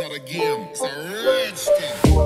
not a game, it's a rage thing.